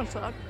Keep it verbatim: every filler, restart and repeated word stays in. concept.